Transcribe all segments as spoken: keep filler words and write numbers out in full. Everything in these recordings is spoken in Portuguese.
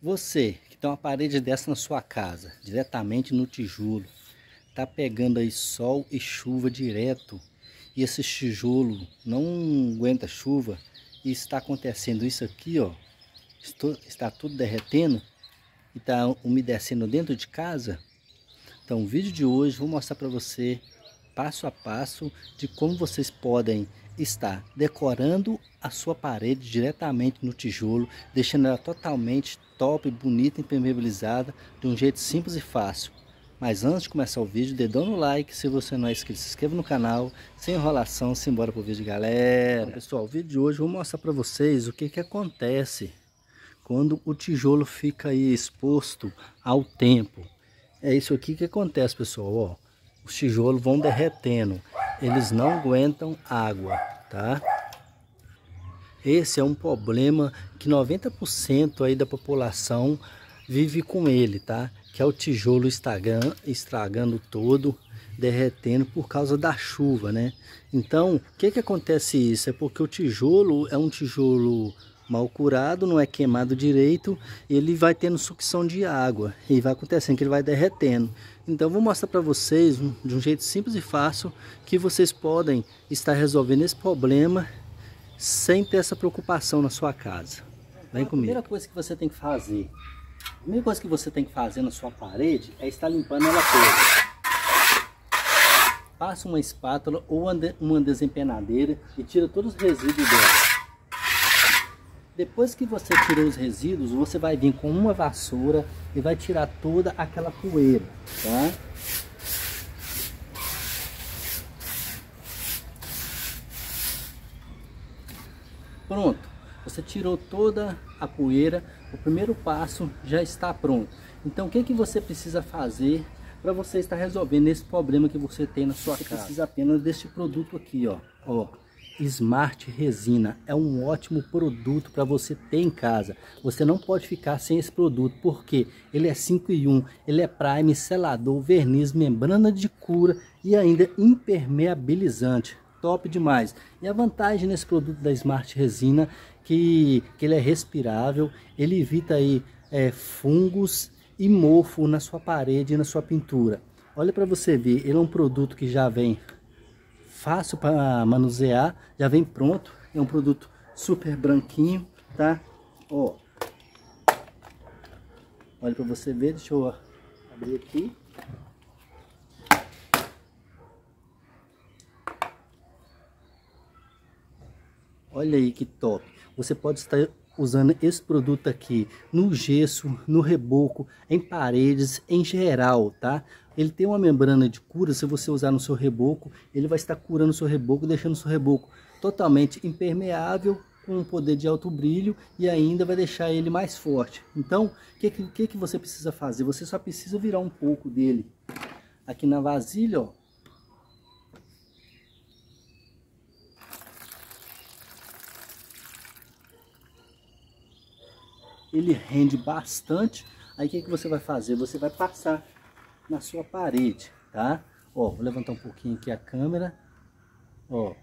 Você que tem uma parede dessa na sua casa, diretamente no tijolo, tá pegando aí sol e chuva direto, e esse tijolo não aguenta chuva, e está acontecendo isso aqui, ó, está tudo derretendo, e está umedecendo dentro de casa. Então, o vídeo de hoje vou mostrar para você passo a passo de como vocês podem estar decorando a sua parede diretamente no tijolo, deixando ela totalmente top, bonita, impermeabilizada, de um jeito simples e fácil. Mas antes de começar o vídeo, dedão no like, se você não é inscrito, se inscreva no canal, sem enrolação, simbora pro vídeo, galera. Então, pessoal, o vídeo de hoje eu vou mostrar para vocês o que que acontece quando o tijolo fica aí exposto ao tempo. É isso aqui que acontece, pessoal, ó. Os tijolos vão derretendo, eles não aguentam água, tá? Esse é um problema que noventa por cento aí da população vive com ele, tá? Que é o tijolo estragando, estragando todo, derretendo por causa da chuva, né? Então, o que que acontece isso? É porque o tijolo é um tijolo mal curado, não é queimado direito, ele vai tendo sucção de água e vai acontecendo que ele vai derretendo. Então vou mostrar para vocês um, de um jeito simples e fácil que vocês podem estar resolvendo esse problema sem ter essa preocupação na sua casa. Vem comigo. A primeira coisa que você tem que fazer, a primeira coisa que você tem que fazer na sua parede é estar limpando ela toda. Passa uma espátula ou uma desempenadeira e tira todos os resíduos dela. Depois que você tirou os resíduos, você vai vir com uma vassoura e vai tirar toda aquela poeira, tá? Pronto, você tirou toda a poeira, o primeiro passo já está pronto. Então o que que você precisa fazer para você estar resolvendo esse problema que você tem na sua casa? Você precisa apenas deste produto aqui, ó, ó. Smart Resina é um ótimo produto para você ter em casa. Você não pode ficar sem esse produto, porque ele é cinco em um, ele é prime, selador, verniz, membrana de cura e ainda impermeabilizante. Top demais! E a vantagem nesse produto da Smart Resina que, que ele é respirável, ele evita aí é, fungos e mofo na sua parede e na sua pintura. Olha para você ver, ele é um produto que já vem fácil para manusear, já vem pronto, é um produto super branquinho, tá? Ó, olha para você ver, deixa eu abrir aqui. Olha aí que top! Você pode estar usando esse produto aqui no gesso, no reboco, em paredes, em geral, tá? Ele tem uma membrana de cura, se você usar no seu reboco, ele vai estar curando o seu reboco, deixando o seu reboco totalmente impermeável, com um poder de alto brilho e ainda vai deixar ele mais forte. Então, o que, que, que você precisa fazer? Você só precisa virar um pouco dele aqui na vasilha, ó. Ele rende bastante. Aí o que, que você vai fazer? Você vai passar na sua parede, tá? Ó, vou levantar um pouquinho aqui a câmera, ó.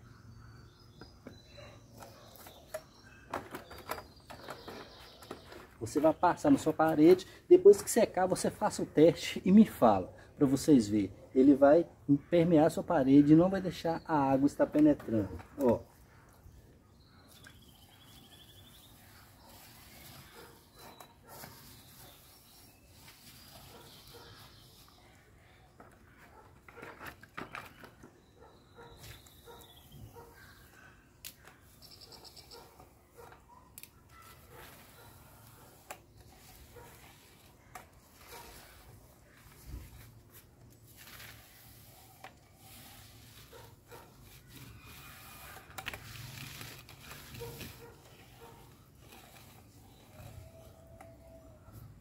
Você vai passar na sua parede, depois que secar você faça o teste e me fala, para vocês verem. Ele vai permear a sua parede e não vai deixar a água estar penetrando, ó.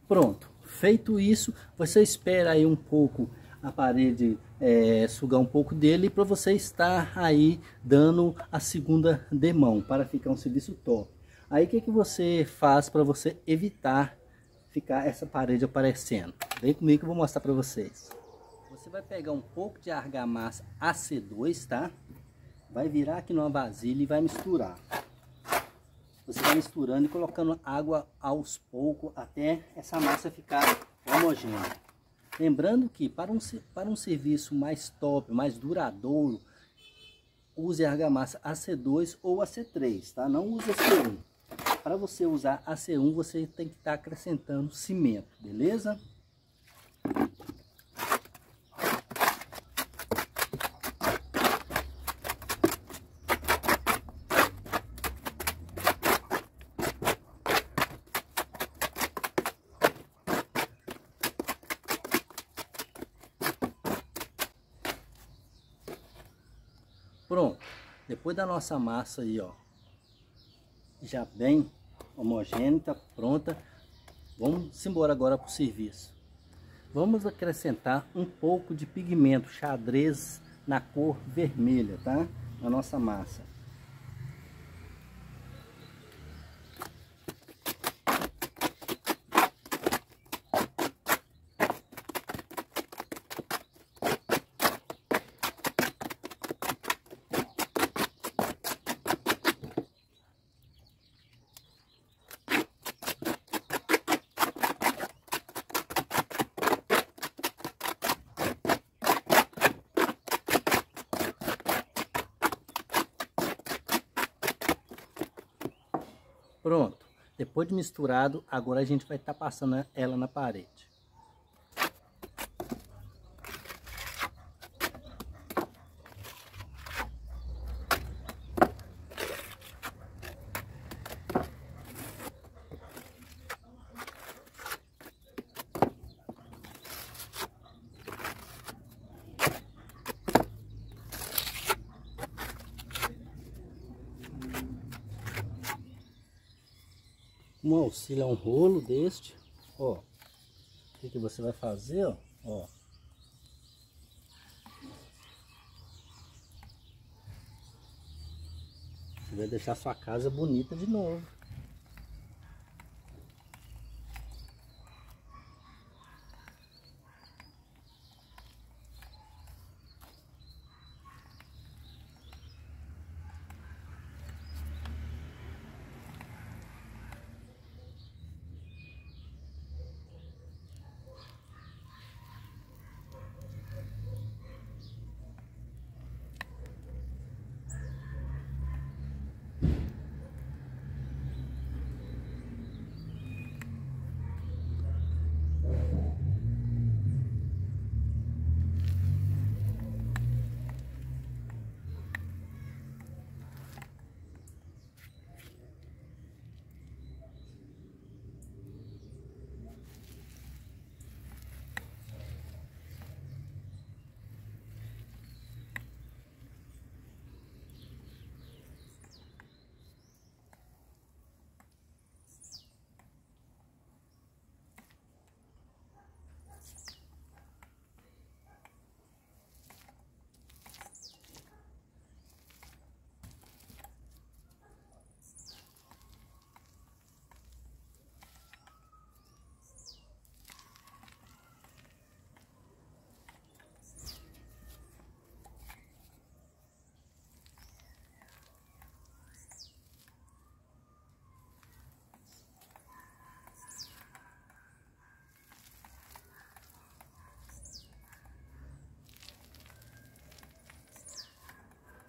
Pronto, feito isso, você espera aí um pouco a parede é, sugar um pouco dele para você estar aí dando a segunda demão para ficar um serviço top. Aí o que que você faz para você evitar ficar essa parede aparecendo? Vem comigo que eu vou mostrar para vocês. Você vai pegar um pouco de argamassa A C dois, tá? Vai virar aqui numa vasilha e vai misturar. Você vai misturando e colocando água aos poucos até essa massa ficar homogênea. Lembrando que para um, para um serviço mais top, mais duradouro, use a argamassa A C dois ou A C três, tá? Não use A C um. Para você usar A C um, você tem que estar tá acrescentando cimento, beleza? Pronto, depois da nossa massa aí, ó, já bem homogênea, pronta, vamos embora agora para o serviço. Vamos acrescentar um pouco de pigmento xadrez na cor vermelha, tá? Na nossa massa. Pronto, depois de misturado, agora a gente vai estar passando ela na parede. Um auxílio a um rolo deste, ó, o que, que você vai fazer, ó, ó, você vai deixar sua casa bonita de novo.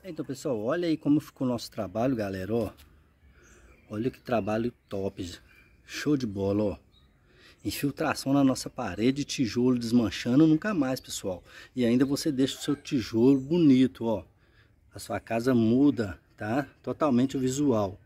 Então, pessoal, olha aí como ficou o nosso trabalho, galera, ó. Olha que trabalho top, show de bola, ó. Infiltração na nossa parede, tijolo desmanchando nunca mais, pessoal. E ainda você deixa o seu tijolo bonito, ó. A sua casa muda, tá? Totalmente o visual.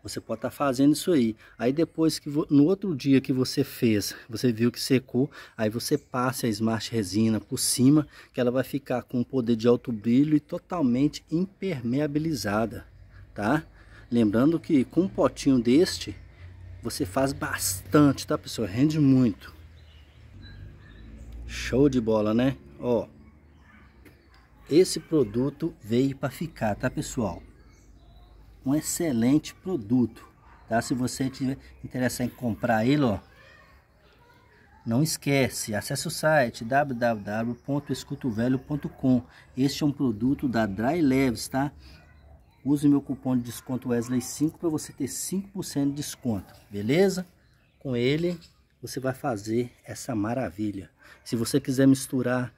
Você pode estar fazendo isso aí. Aí depois, que no outro dia que você fez, você viu que secou, aí você passa a Smart Resina por cima, que ela vai ficar com um poder de alto brilho e totalmente impermeabilizada, tá? Lembrando que com um potinho deste, você faz bastante, tá, pessoal? Rende muito. Show de bola, né? Ó, esse produto veio para ficar, tá, pessoal? Um excelente produto, tá? Se você tiver interesse em comprar ele, ó, não esquece, acesse o site w w w ponto escuto velho ponto com. Este é um produto da Dry Leves, tá? Use meu cupom de desconto Wesley cinco para você ter cinco por cento de desconto, beleza? Com ele você vai fazer essa maravilha. Se você quiser misturar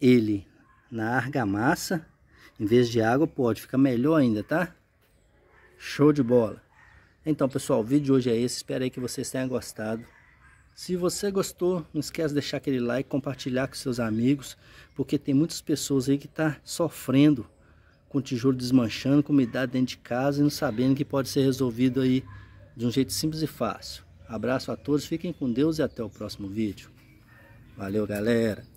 ele na argamassa, em vez de água, pode ficar melhor ainda, tá? Show de bola! Então, pessoal, o vídeo de hoje é esse. Espero aí que vocês tenham gostado. Se você gostou, não esquece de deixar aquele like, compartilhar com seus amigos, porque tem muitas pessoas aí que tá sofrendo com tijolo desmanchando, com umidade dentro de casa e não sabendo que pode ser resolvido aí de um jeito simples e fácil. Abraço a todos, fiquem com Deus e até o próximo vídeo. Valeu, galera!